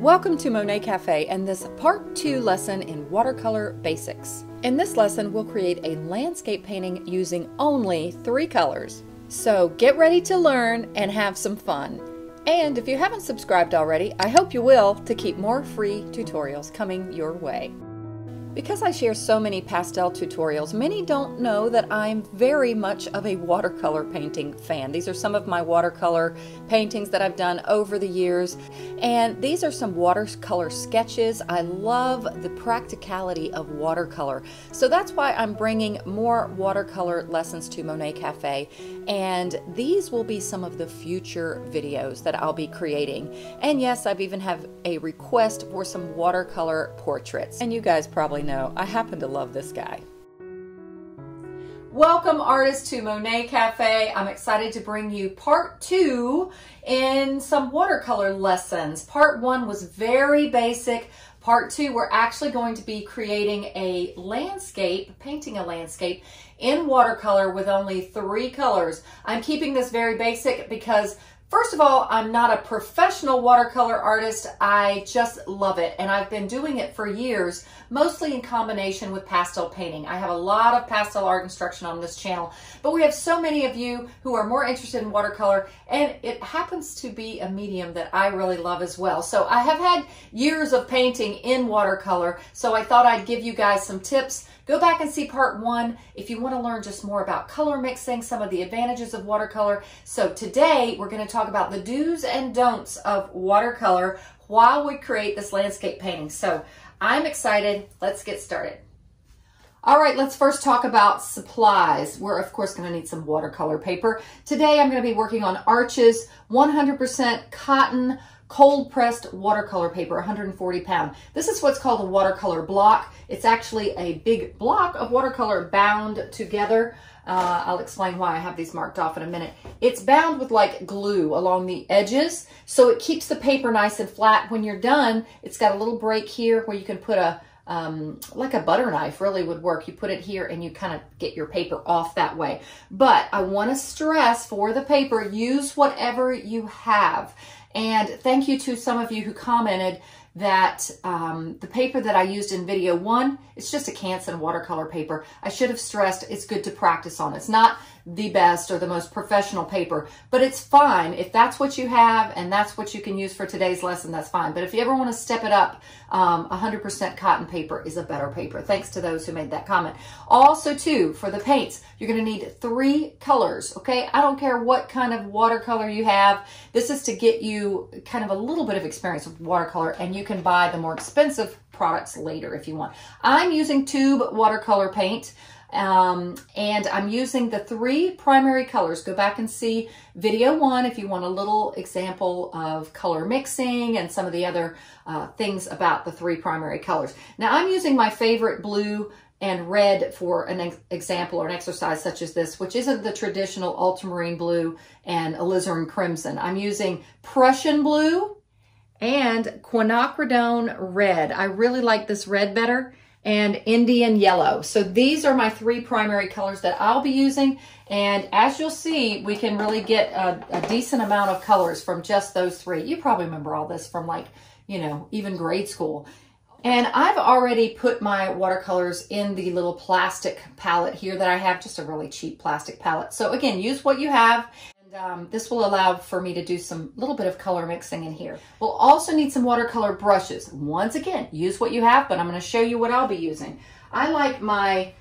Welcome to Monet Cafe and this part 2 lesson in watercolor basics. In this lesson, we'll create a landscape painting using only 3 colors. So get ready to learn and have some fun. And if you haven't subscribed already, I hope you will to keep more free tutorials coming your way. Because I share so many pastel tutorials, many don't know that I'm very much of a watercolor painting fan. These are some of my watercolor paintings that I've done over the years, and these are some watercolor sketches. I love the practicality of watercolor. So that's why I'm bringing more watercolor lessons to Monet Cafe, and these will be some of the future videos that I'll be creating. And yes, I've even have a request for some watercolor portraits, and you guys probably know I happen to love this guy. Welcome artists to Monet Cafe. I'm excited to bring you part 2 in some watercolor lessons. Part 1 was very basic. Part 2, we're actually going to be creating a landscape, painting a landscape in watercolor with only 3 colors. I'm keeping this very basic because first of all, I'm not a professional watercolor artist. I just love it, and I've been doing it for years, mostly in combination with pastel painting. I have a lot of pastel art instruction on this channel, but we have so many of you who are more interested in watercolor, and it happens to be a medium that I really love as well. So I have had years of painting in watercolor, so I thought I'd give you guys some tips. Go back and see part 1 if you want to learn just more about color mixing, some of the advantages of watercolor. So today we're going to talk about the do's and don'ts of watercolor while we create this landscape painting. So I'm excited. Let's get started. All right, let's first talk about supplies. We're of course going to need some watercolor paper. Today I'm going to be working on Arches 100% cotton cold pressed watercolor paper, 140 pound. This is what's called a watercolor block. It's actually a big block of watercolor bound together. I'll explain why I have these marked off in a minute. It's bound with like glue along the edges, so it keeps the paper nice and flat. When you're done, it's got a little break here where you can put a like a butter knife really would work. You put it here and you kind of get your paper off that way. But I want to stress for the paper, use whatever you have. And thank you to some of you who commented that the paper that I used in video 1, it's just a Canson watercolor paper. I should have stressed it's good to practice on. It's not the best or the most professional paper, but it's fine. If that's what you have and that's what you can use for today's lesson, that's fine. But if you ever want to step it up, 100% cotton paper is a better paper. Thanks to those who made that comment. Also too, for the paints, you're going to need 3 colors, okay? I don't care what kind of watercolor you have. This is to get you kind of a little bit of experience with watercolor, and you can buy the more expensive products later if you want. I'm using tube watercolor paint. And I'm using the 3 primary colors. Go back and see video 1 if you want a little example of color mixing and some of the other things about the 3 primary colors. Now I'm using my favorite blue and red for an example or an exercise such as this, which isn't the traditional ultramarine blue and alizarin crimson. I'm using Prussian blue and quinacridone red. I really like this red better. And Indian yellow. So these are my 3 primary colors that I'll be using, and as you'll see, we can really get a decent amount of colors from just those 3. You probably remember all this from, like, you know, even grade school. And I've already put my watercolors in the little plastic palette here that I have, just a really cheap plastic palette. So again, use what you have. This will allow for me to do some little bit of color mixing in here. We'll also need some watercolor brushes. Once again, use what you have, but I'm going to show you what I'll be using. I like my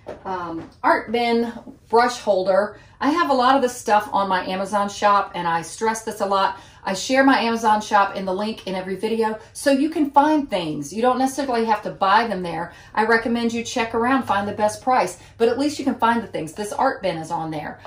Art Bin brush holder. I have a lot of this stuff on my Amazon shop, and I stress this a lot. I share my Amazon shop in the link in every video, so you can find things. You don't necessarily have to buy them there. I recommend you check around, find the best price, but at least you can find the things. This Art Bin is on there.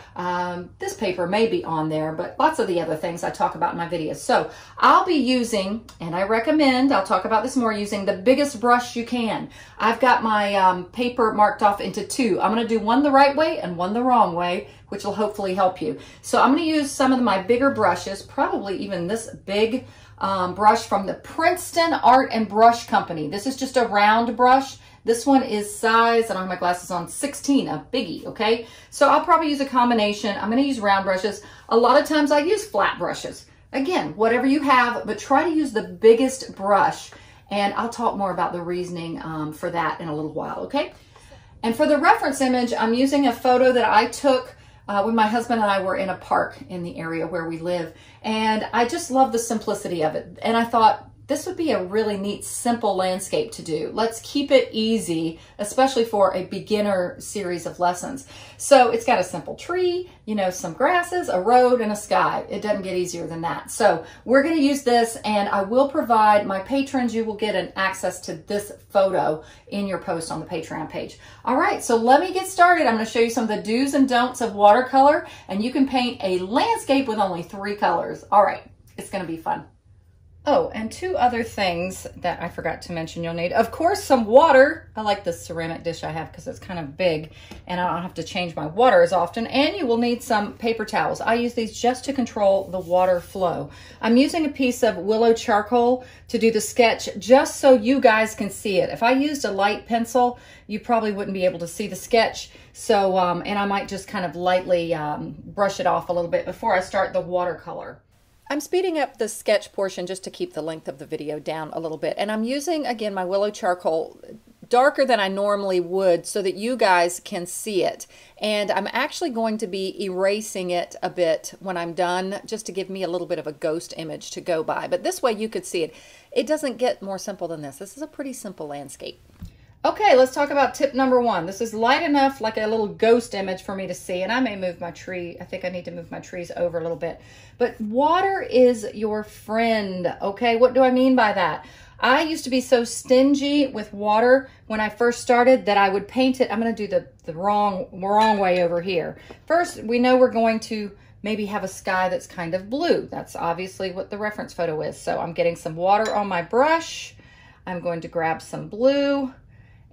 This paper may be on there, but lots of the other things I talk about in my videos. So I'll be using, and I recommend, I'll talk about this more, using the biggest brush you can. I've got my paper marked off into 2. I'm gonna do 1 the right way and 1 the wrong way, which will hopefully help you. So I'm gonna use some of my bigger brushes, probably even this big brush from the Princeton Art and Brush Company. This is just a round brush. This one is size, I don't have my glasses on, 16, a biggie, okay? So I'll probably use a combination. I'm gonna use round brushes. A lot of times I use flat brushes, Again, whatever you have, but try to use the biggest brush. And I'll talk more about the reasoning for that in a little while, okay? And for the reference image, I'm using a photo that I took when my husband and I were in a park in the area where we live. And I just love the simplicity of it. And I thought this would be a really neat, simple landscape to do. Let's keep it easy, especially for a beginner series of lessons. So it's got a simple tree, you know, some grasses, a road, and a sky. It doesn't get easier than that. So we're gonna use this, and I will provide my patrons, you will get an access to this photo in your post on the Patreon page. All right, so let me get started. I'm gonna show you some of the do's and don'ts of watercolor, and you can paint a landscape with only 3 colors. All right, it's gonna be fun. Oh, and 2 other things that I forgot to mention you'll need. Of course, some water. I like this ceramic dish I have because it's kind of big and I don't have to change my water as often. And you will need some paper towels. I use these just to control the water flow. I'm using a piece of willow charcoal to do the sketch just so you guys can see it. If I used a light pencil, you probably wouldn't be able to see the sketch. So, and I might just kind of lightly brush it off a little bit before I start the watercolor. I'm speeding up the sketch portion just to keep the length of the video down a little bit. And I'm using, again, my willow charcoal, darker than I normally would so that you guys can see it. And I'm actually going to be erasing it a bit when I'm done, just to give me a little bit of a ghost image to go by. But this way you could see it. It doesn't get more simple than this. This is a pretty simple landscape. Okay, let's talk about tip number 1. This is light enough, like a little ghost image for me to see, and I may move my tree. I think I need to move my trees over a little bit. But water is your friend, okay? What do I mean by that? I used to be so stingy with water when I first started that I would paint it. I'm gonna do the wrong way over here. First, we know we're going to maybe have a sky that's kind of blue. That's obviously what the reference photo is. So I'm getting some water on my brush. I'm going to grab some blue.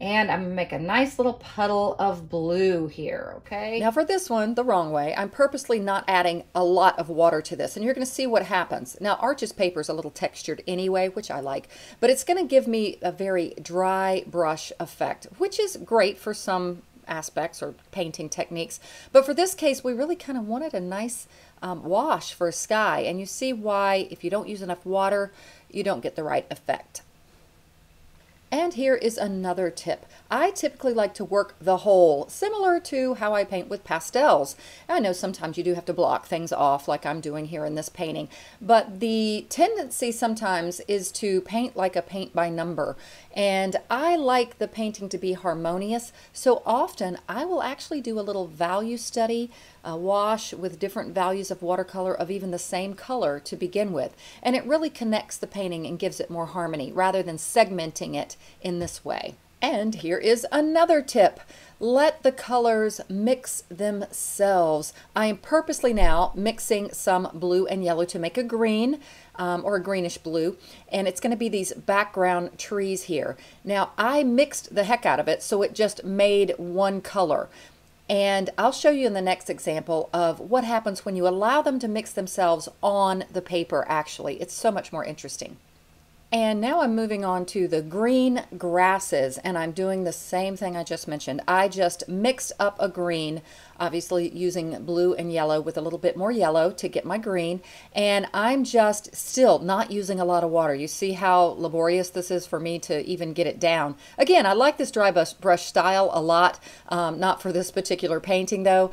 And I'm gonna make a nice little puddle of blue here, okay? Now for this one, the wrong way, I'm purposely not adding a lot of water to this, and you're gonna see what happens. Now Arches paper is a little textured anyway, which I like, but it's gonna give me a very dry brush effect, which is great for some aspects or painting techniques. But for this case, we really kind of wanted a nice wash for a sky, and you see why if you don't use enough water, you don't get the right effect. And here is another tip. I typically like to work the whole, similar to how I paint with pastels. I know sometimes you do have to block things off like I'm doing here in this painting, but the tendency sometimes is to paint like a paint by number. And I like the painting to be harmonious, so often I will actually do a little value study, a wash with different values of watercolor of even the same color to begin with. And it really connects the painting and gives it more harmony rather than segmenting it in this way. And here is another tip. Let the colors mix themselves. I am purposely now mixing some blue and yellow to make a green or a greenish blue, and it's going to be these background trees here. Now I mixed the heck out of it so it just made one color. And I'll show you in the next example of what happens when you allow them to mix themselves on the paper actually. It's so much more interesting. And now I'm moving on to the green grasses, and I'm doing the same thing I just mentioned. I just mixed up a green, obviously using blue and yellow with a little bit more yellow to get my green, and I'm just still not using a lot of water. You see how laborious this is for me to even get it down. Again, I like this dry brush style a lot, not for this particular painting though,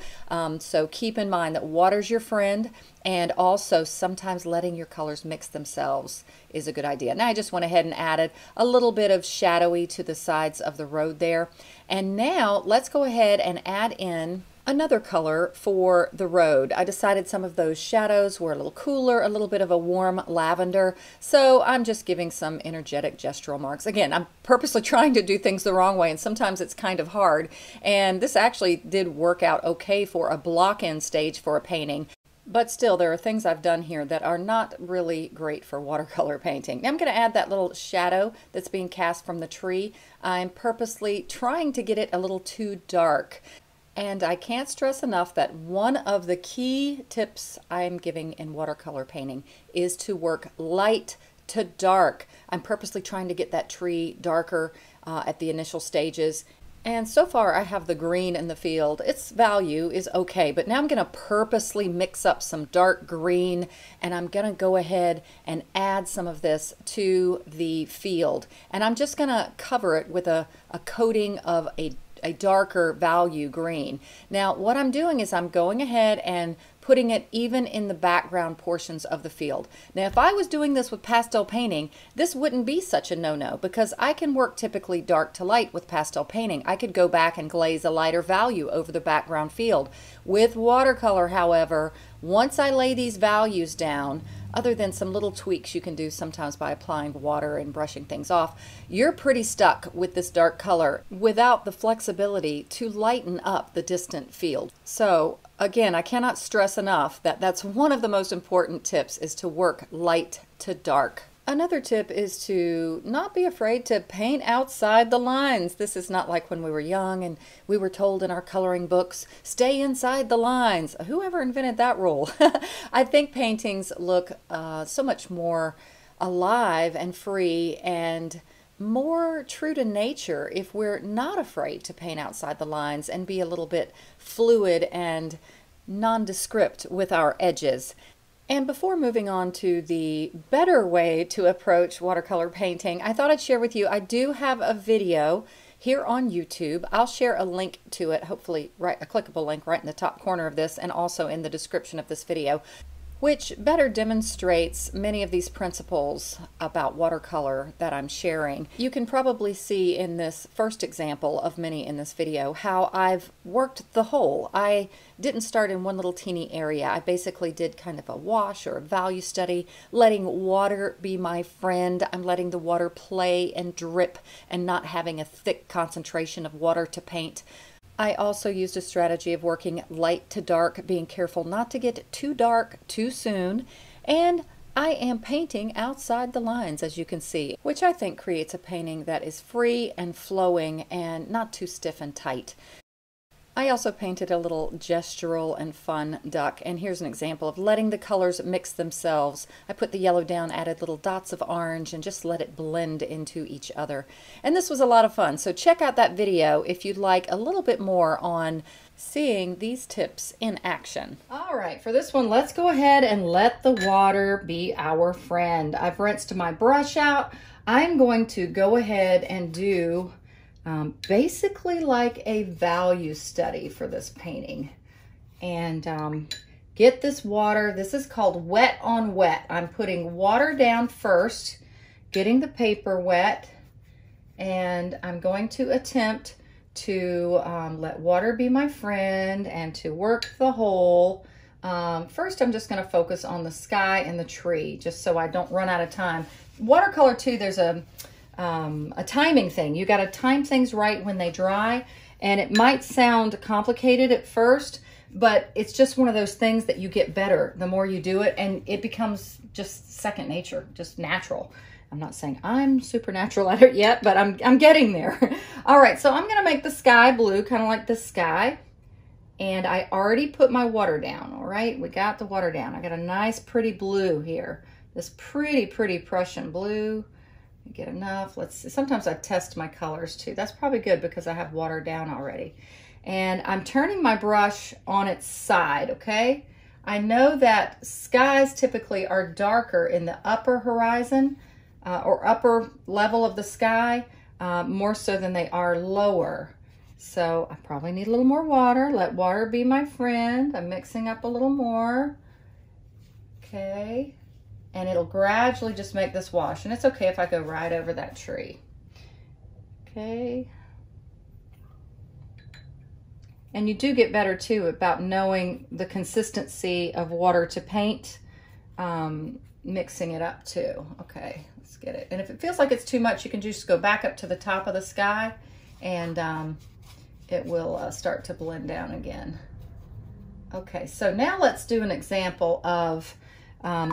so keep in mind that water's your friend. And also sometimes letting your colors mix themselves is a good idea. Now I just went ahead and added a little bit of shadowy to the sides of the road there. And now let's go ahead and add in another color for the road. I decided some of those shadows were a little cooler, a little bit of a warm lavender. So I'm just giving some energetic gestural marks. Again, I'm purposely trying to do things the wrong way, and sometimes it's kind of hard. And this actually did work out okay for a block-in stage for a painting. But still, there are things I've done here that are not really great for watercolor painting. Now I'm going to add that little shadow that's being cast from the tree. I'm purposely trying to get it a little too dark. And I can't stress enough that one of the key tips I'm giving in watercolor painting is to work light to dark. I'm purposely trying to get that tree darker at the initial stages. And so far I have the green in the field. Its value is okay, but now I'm going to purposely mix up some dark green, and I'm going to go ahead and add some of this to the field. And I'm just going to cover it with a coating of a darker value green. Now what I'm doing is I'm going ahead and putting it even in the background portions of the field. Now if I was doing this with pastel painting, this wouldn't be such a no-no, because I can work typically dark to light with pastel painting. I could go back and glaze a lighter value over the background field. With watercolor, however, once I lay these values down, other than some little tweaks you can do sometimes by applying water and brushing things off, you're pretty stuck with this dark color without the flexibility to lighten up the distant field. So again, I cannot stress enough that that's one of the most important tips, is to work light to dark. Another tip is to not be afraid to paint outside the lines. This is not like when we were young and we were told in our coloring books, stay inside the lines. Whoever invented that rule? I think paintings look so much more alive and free and more true to nature if we're not afraid to paint outside the lines and be a little bit fluid and nondescript with our edges. And before moving on to the better way to approach watercolor painting, I thought I'd share with you, I do have a video here on YouTube. I'll share a link to it, hopefully a clickable link right in the top corner of this and also in the description of this video, which better demonstrates many of these principles about watercolor that I'm sharing. You can probably see in this first example of many in this video how I've worked the whole. I didn't start in one little teeny area. I basically did kind of a wash or a value study, letting water be my friend. I'm letting the water play and drip and not having a thick concentration of water to paint. I also used a strategy of working light to dark, being careful not to get too dark too soon, and I am painting outside the lines, as you can see, which I think creates a painting that is free and flowing and not too stiff and tight. I also painted a little gestural and fun duck, and here's an example of letting the colors mix themselves. I put the yellow down, added little dots of orange, and just let it blend into each other. And this was a lot of fun, so check out that video if you'd like a little bit more on seeing these tips in action. All right, for this one, let's go ahead and let the water be our friend. I've rinsed my brush out. I'm going to go ahead and do basically like a value study for this painting, and get this water. This is called wet on wet. I'm putting water down first, getting the paper wet, and I'm going to attempt to let water be my friend and to work the whole. First, I'm just going to focus on the sky and the tree, just so I don't run out of time. Watercolor too, there's a timing thing. You got to time things right when they dry, and it might sound complicated at first, but it's just one of those things that you get better the more you do it, and it becomes just second nature, just natural. I'm not saying I'm supernatural at it yet, but I'm getting there. All right, so I'm gonna make the sky blue, kind of like the sky, and I already put my water down. All right, we got the water down. I got a nice pretty blue here, this pretty Prussian blue. Get enough. Let's see. Sometimes I test my colors too. That's probably good because I have water down already. And I'm turning my brush on its side, okay? I know that skies typically are darker in the upper horizon or upper level of the sky, more so than they are lower. So I probably need a little more water. Let water be my friend. I'm mixing up a little more. Okay. And it'll gradually just make this wash. And it's okay if I go right over that tree. Okay. And you do get better too about knowing the consistency of water to paint, mixing it up too. Okay, let's get it. And if it feels like it's too much, you can just go back up to the top of the sky, and it will start to blend down again. Okay, so now let's do an example of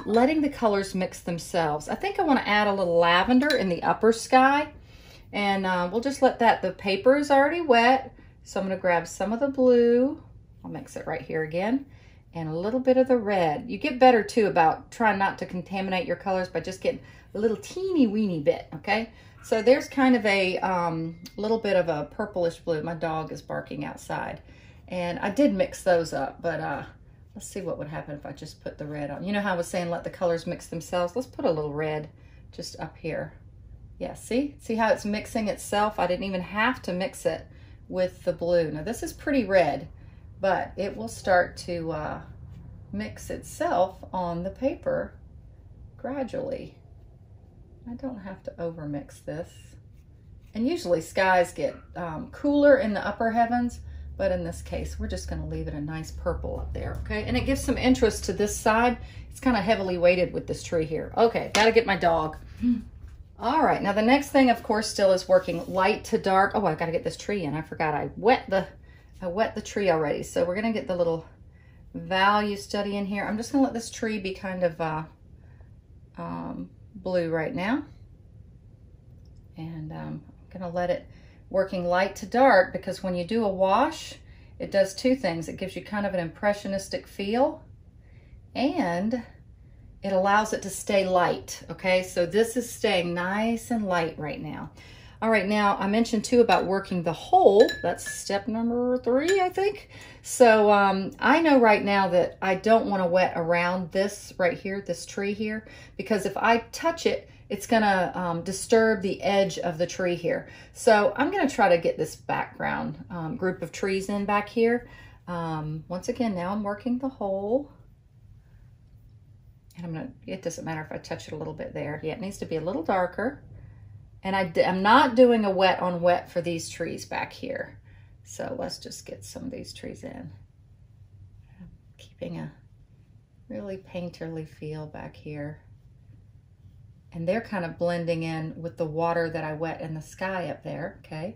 letting the colors mix themselves. I think I want to add a little lavender in the upper sky, and we'll just let that, the paper is already wet, so I'm going to grab some of the blue. I'll mix it right here again, and a little bit of the red. You get better too about trying not to contaminate your colors by just getting a little teeny weeny bit, okay? So there's kind of a little bit of a purplish blue. My dog is barking outside. And I did mix those up, but let's see what would happen if I just put the red on. You know how I was saying let the colors mix themselves? Let's put a little red just up here. Yeah, see? See how it's mixing itself? I didn't even have to mix it with the blue. Now this is pretty red, but it will start to mix itself on the paper gradually. I don't have to overmix this. And usually skies get cooler in the upper heavens, but in this case, we're just gonna leave it a nice purple up there, okay? And it gives some interest to this side. It's kind of heavily weighted with this tree here. Okay, gotta get my dog. All right, now the next thing, of course, still is working light to dark. Oh, I gotta get this tree in. I forgot I wet the tree already. So we're gonna get the little value study in here. I'm just gonna let this tree be kind of blue right now. And I'm gonna let it working light to dark, because when you do a wash, it does two things. It gives you kind of an impressionistic feel, and it allows it to stay light, okay? So this is staying nice and light right now. All right, now I mentioned too about working the hole. That's step number 3, I think. So I know right now that I don't wanna wet around this right here, this tree here, because if I touch it, it's gonna disturb the edge of the tree here. So I'm gonna try to get this background group of trees in back here. Once again, now I'm working the hole. And I'm gonna, it doesn't matter if I touch it a little bit there. Yeah, it needs to be a little darker. And I'm not doing a wet on wet for these trees back here. So let's just get some of these trees in. I'm keeping a really painterly feel back here. And they're kind of blending in with the water that I wet in the sky up there, okay?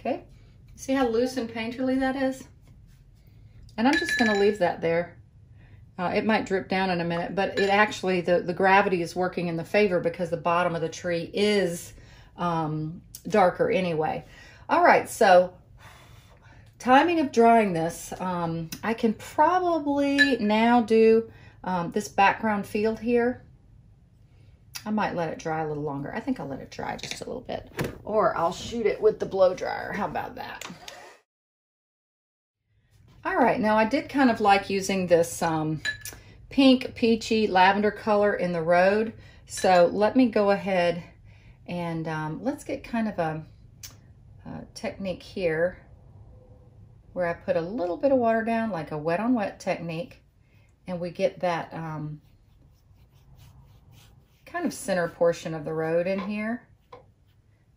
Okay, see how loose and painterly that is? And I'm just gonna leave that there. It might drip down in a minute, but it actually, the gravity is working in the favor because the bottom of the tree is darker anyway. All right, so timing of drying this, I can probably now do this background field here. I might let it dry a little longer. I think I'll let it dry just a little bit, or I'll shoot it with the blow dryer. How about that? All right, now I did kind of like using this pink, peachy, lavender color in the road. So let me go ahead and let's get kind of a technique here where I put a little bit of water down, like a wet on wet technique, and we get that kind of center portion of the road in here.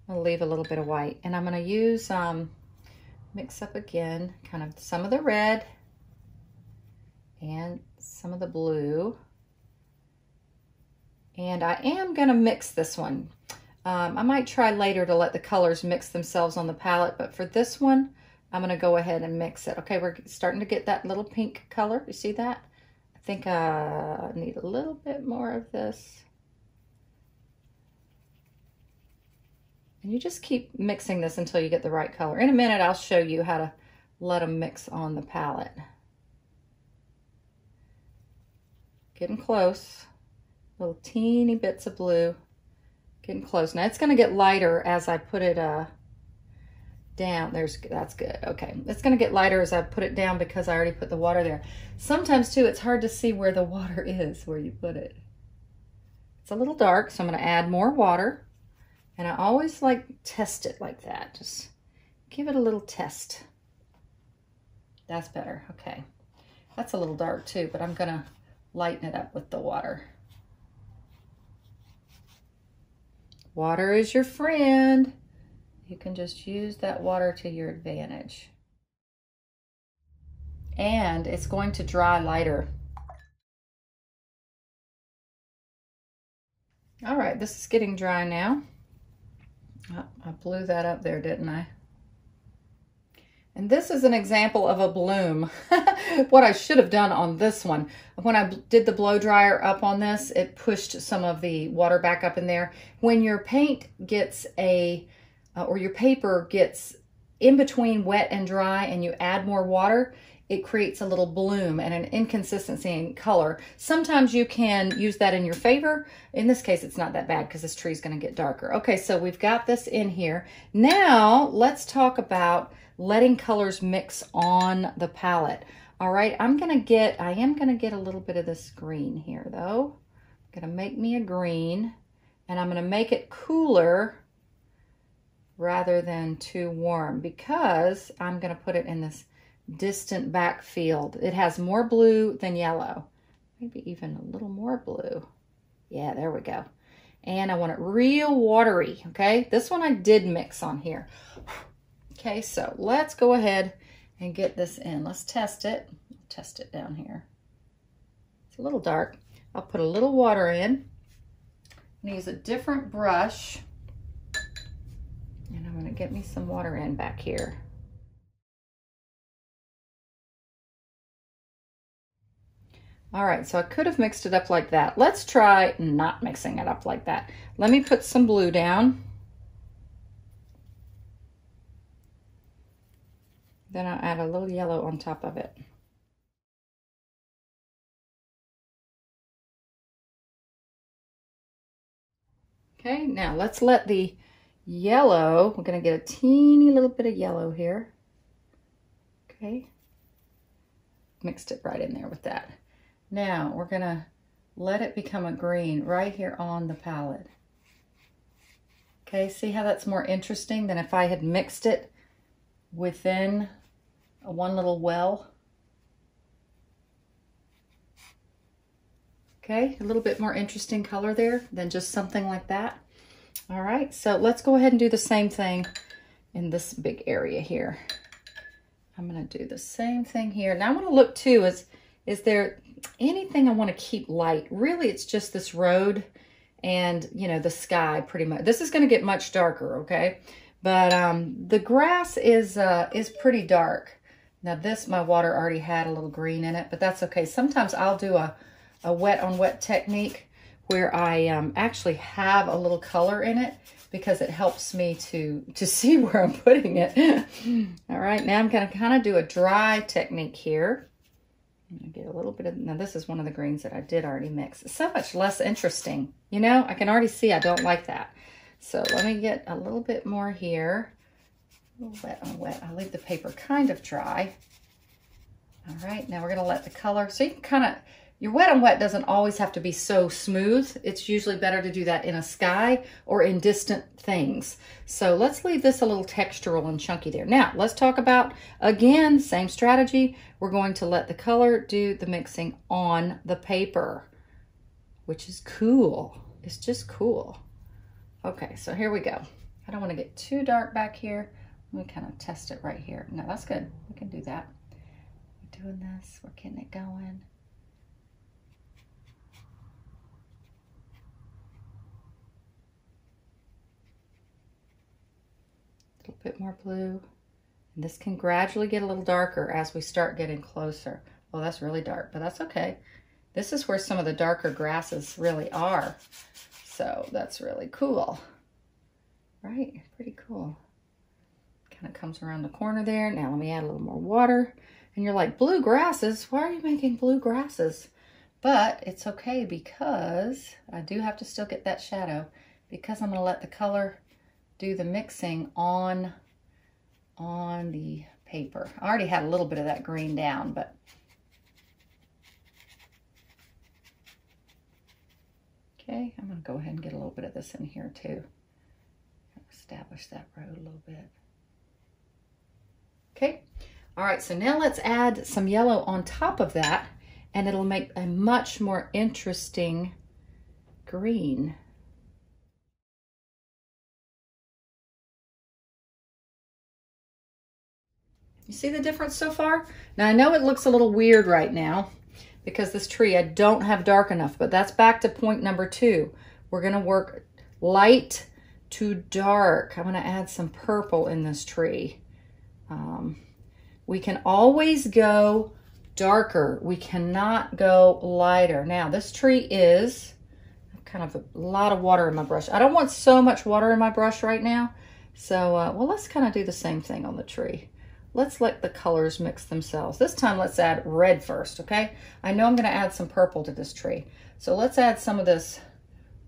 I'll leave a little bit of white, and I'm gonna use mix up again, kind of some of the red and some of the blue. And I am gonna mix this one. I might try later to let the colors mix themselves on the palette, but for this one, I'm gonna go ahead and mix it. Okay, we're starting to get that little pink color. You see that? I think I need a little bit more of this. And you just keep mixing this until you get the right color. In a minute, I'll show you how to let them mix on the palette. Getting close, little teeny bits of blue. Getting close. Now it's gonna get lighter as I put it down. That's good, okay. It's gonna get lighter as I put it down because I already put the water there. Sometimes too, it's hard to see where the water is, where you put it. It's a little dark, so I'm gonna add more water. And I always like test it like that. Just give it a little test. That's better, okay. That's a little dark too, but I'm gonna lighten it up with the water. Water is your friend. You can just use that water to your advantage. And it's going to dry lighter. All right, this is getting dry now. I blew that up there, didn't I? And this is an example of a bloom. What I should have done on this one, when I did the blow dryer up on this, it pushed some of the water back up in there. When your paint gets a or your paper gets in between wet and dry and you add more water, it creates a little bloom and an inconsistency in color. Sometimes you can use that in your favor. In this case, it's not that bad because this tree is going to get darker. Okay, so we've got this in here. Now let's talk about letting colors mix on the palette. All right, I am going to get a little bit of this green here though. I'm going to make me a green, and I'm going to make it cooler rather than too warm because I'm going to put it in this distant backfield. It has more blue than yellow, maybe even a little more blue. Yeah, there we go. And I want it real watery, okay? This one I did mix on here. Okay, so let's go ahead and get this in. Let's test it. Test it down here. It's a little dark. I'll put a little water in. I'm gonna use a different brush, and I'm gonna get me some water in back here. All right, so I could have mixed it up like that. Let's try not mixing it up like that. Let me put some blue down. Then I'll add a little yellow on top of it. Okay, now let's let the yellow, we're gonna get a teeny little bit of yellow here. Okay, mixed it right in there with that. Now we're gonna let it become a green right here on the palette. Okay, see how that's more interesting than if I had mixed it within a one little well. Okay, a little bit more interesting color there than just something like that. All right, so let's go ahead and do the same thing in this big area here. I'm gonna do the same thing here. Now I wanna look too, is there anything I wanna keep light? Really, it's just this road and, you know, the sky pretty much. This is gonna get much darker, okay? But the grass is pretty dark. Now this, my water already had a little green in it, but that's okay. Sometimes I'll do a wet on wet technique where I actually have a little color in it because it helps me to see where I'm putting it. All right, now I'm gonna kind of do a dry technique here. I'm gonna get a little bit of, now this is one of the greens that I did already mix. It's so much less interesting. You know, I can already see I don't like that. So let me get a little bit more here. A little wet on wet, I leave the paper kind of dry. All right, now we're gonna let the color, so you can kind of, your wet on wet doesn't always have to be so smooth. It's usually better to do that in a sky or in distant things. So let's leave this a little textural and chunky there. Now let's talk about, again, same strategy. We're going to let the color do the mixing on the paper, which is cool. It's just cool. Okay, so here we go. I don't want to get too dark back here. Let me kind of test it right here. No, that's good. We can do that. We're doing this, we're getting it going. Bit more blue, and this can gradually get a little darker as we start getting closer. Well, that's really dark, but that's okay. This is where some of the darker grasses really are, so that's really cool, right? Pretty cool. Kind of comes around the corner there. Now let me add a little more water, and you're like, blue grasses? Why are you making blue grasses? But it's okay because I do have to still get that shadow because I'm gonna let the color do the mixing on the paper. I already had a little bit of that green down, but okay, I'm gonna go ahead and get a little bit of this in here too. Establish that road a little bit. Okay, all right, so now let's add some yellow on top of that and it'll make a much more interesting green. You see the difference so far? Now I know it looks a little weird right now because this tree I don't have dark enough, but that's back to point number two. We're gonna work light to dark. I'm gonna add some purple in this tree. We can always go darker. We cannot go lighter. Now this tree is kind of a lot of water in my brush. I don't want so much water in my brush right now. So, well, let's kind of do the same thing on the tree. Let's let the colors mix themselves. This time, let's add red first, okay? I know I'm gonna add some purple to this tree. So let's add some of this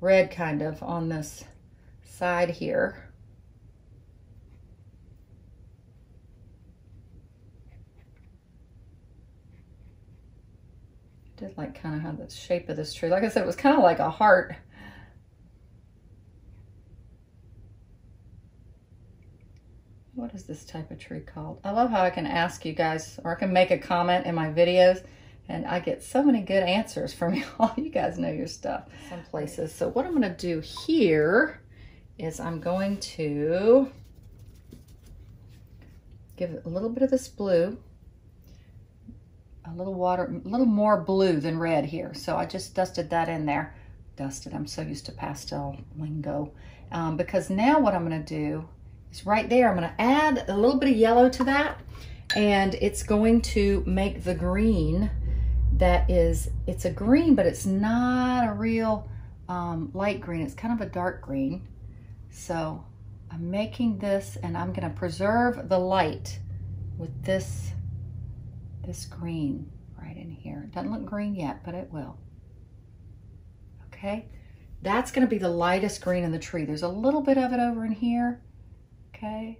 red kind of on this side here. Did like kind of have the shape of this tree. Like I said, it was kind of like a heart. What is this type of tree called? I love how I can ask you guys, or I can make a comment in my videos, and I get so many good answers from you all. You guys know your stuff. Some places. So what I'm gonna do here is I'm going to give it a little bit of this blue. A little water, a little more blue than red here. So I just dusted that in there. Dusted, I'm so used to pastel lingo. Because now what I'm gonna do is right there, I'm gonna add a little bit of yellow to that, and it's going to make the green that is, it's a green, but it's not a real light green. It's kind of a dark green. So I'm making this, and I'm gonna preserve the light with this green right in here. It doesn't look green yet, but it will. Okay, that's gonna be the lightest green in the tree. There's a little bit of it over in here, okay?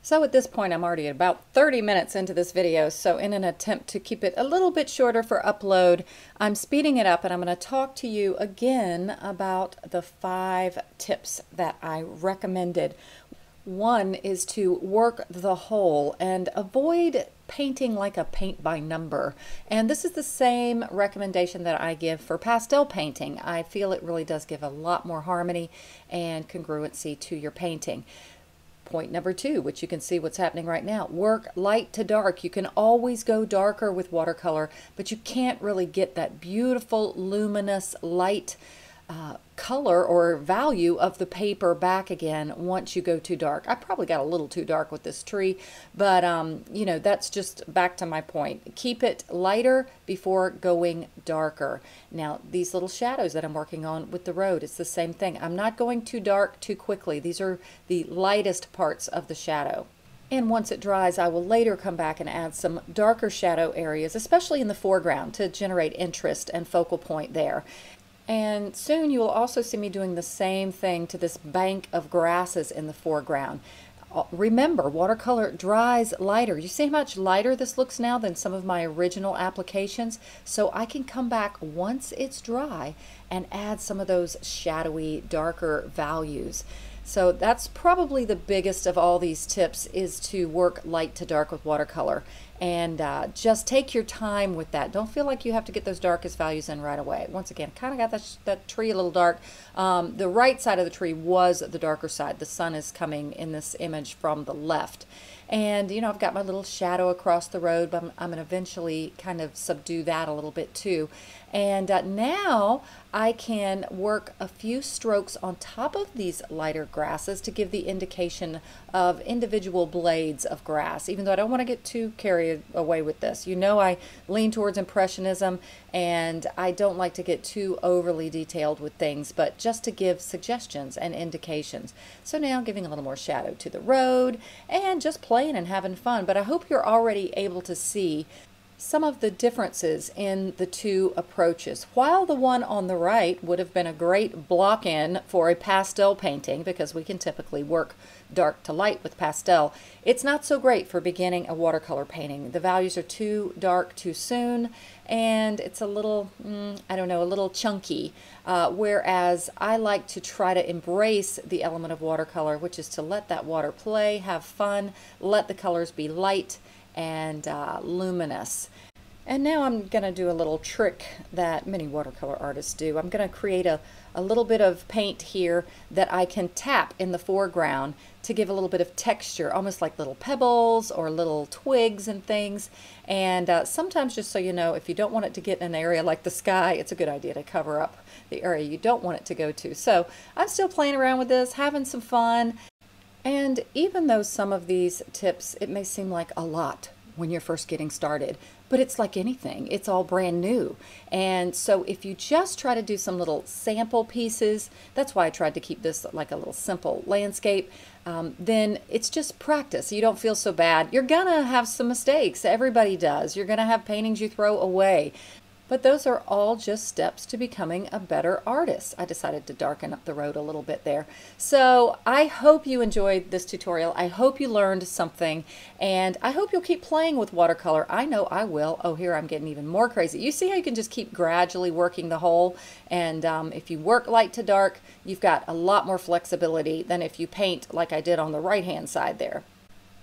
So at this point, I'm already about 30 minutes into this video, so in an attempt to keep it a little bit shorter for upload, I'm speeding it up, and I'm gonna talk to you again about the 5 tips that I recommended. One is to work the whole and avoid painting like a paint by number. And this is the same recommendation that I give for pastel painting. I feel it really does give a lot more harmony and congruency to your painting. Point number 2, which you can see what's happening right now, work light to dark. You can always go darker with watercolor, but you can't really get that beautiful luminous light color or value of the paper back again once you go too dark. I probably got a little too dark with this tree, but you know, that's just back to my point. Keep it lighter before going darker. Now, these little shadows that I'm working on with the road, it's the same thing. I'm not going too dark too quickly. These are the lightest parts of the shadow. And once it dries, I will later come back and add some darker shadow areas, especially in the foreground, to generate interest and focal point there. And soon you will also see me doing the same thing to this bank of grasses in the foreground. Remember, watercolor dries lighter. You see how much lighter this looks now than some of my original applications? So I can come back once it's dry and add some of those shadowy, darker values. So that's probably the biggest of all these tips, is to work light to dark with watercolor, and just take your time with that. Don't feel like you have to get those darkest values in right away. Once again, kind of got that tree a little dark. The right side of the tree was the darker side. The sun is coming in this image from the left. And you know, I've got my little shadow across the road, but I'm gonna eventually kind of subdue that a little bit too. And now I can work a few strokes on top of these lighter grasses to give the indication of individual blades of grass, even though I don't wanna get too carried away with this. You know, I lean towards impressionism, and I don't like to get too overly detailed with things, but just to give suggestions and indications. So now I'm giving a little more shadow to the road and just playing and having fun, but I hope you're already able to see some of the differences in the two approaches. While the one on the right would have been a great block in for a pastel painting, because we can typically work dark to light with pastel, it's not so great for beginning a watercolor painting. The values are too dark too soon, and it's a little, I don't know, a little chunky. Whereas I like to try to embrace the element of watercolor, which is to let that water play, have fun, let the colors be light and luminous. And now I'm gonna do a little trick that many watercolor artists do. I'm gonna create a little bit of paint here that I can tap in the foreground to give a little bit of texture, almost like little pebbles or little twigs and things. And sometimes, just so you know, if you don't want it to get in an area like the sky, it's a good idea to cover up the area you don't want it to go to. So I'm still playing around with this, having some fun. And even though some of these tips, it may seem like a lot when you're first getting started, But it's like anything, it's all brand new. And so if you just try to do some little sample pieces, that's why I tried to keep this like a little simple landscape, then it's just practice. You don't feel so bad. You're gonna have some mistakes, everybody does. You're gonna have paintings you throw away. But those are all just steps to becoming a better artist. I decided to darken up the road a little bit there. So I hope you enjoyed this tutorial. I hope you learned something, and I hope you'll keep playing with watercolor. I know I will. Oh, here I'm getting even more crazy. You see how you can just keep gradually working the whole, and if you work light to dark, you've got a lot more flexibility than if you paint like I did on the right-hand side there.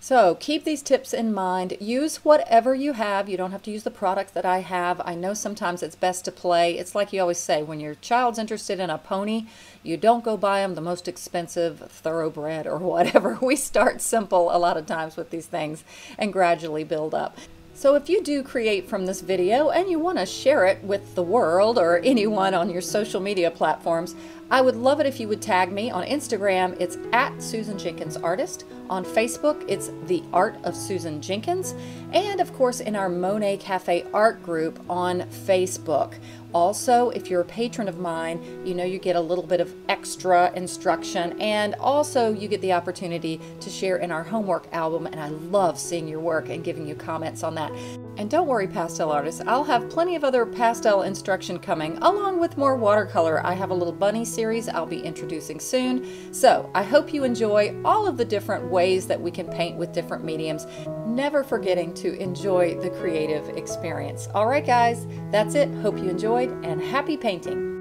So keep these tips in mind. Use whatever you have. You don't have to use the products that I have. I know sometimes it's best to play. It's like you always say, when your child's interested in a pony, you don't go buy them the most expensive thoroughbred or whatever. We start simple a lot of times with these things and gradually build up. So if you do create from this video and you want to share it with the world or anyone on your social media platforms, I would love it if you would tag me. On Instagram, it's @SusanJenkinsArtist. On Facebook, it's The Art of Susan Jenkins. And of course, in our Monet Cafe art group on Facebook. Also, if you're a patron of mine, you know you get a little bit of extra instruction, and also you get the opportunity to share in our homework album, and I love seeing your work and giving you comments on that. And don't worry, pastel artists, I'll have plenty of other pastel instruction coming, along with more watercolor. I have a little bunny series I'll be introducing soon. So I hope you enjoy all of the different ways that we can paint with different mediums, never forgetting to enjoy the creative experience. All right, guys, that's it. Hope you enjoyed, and happy painting.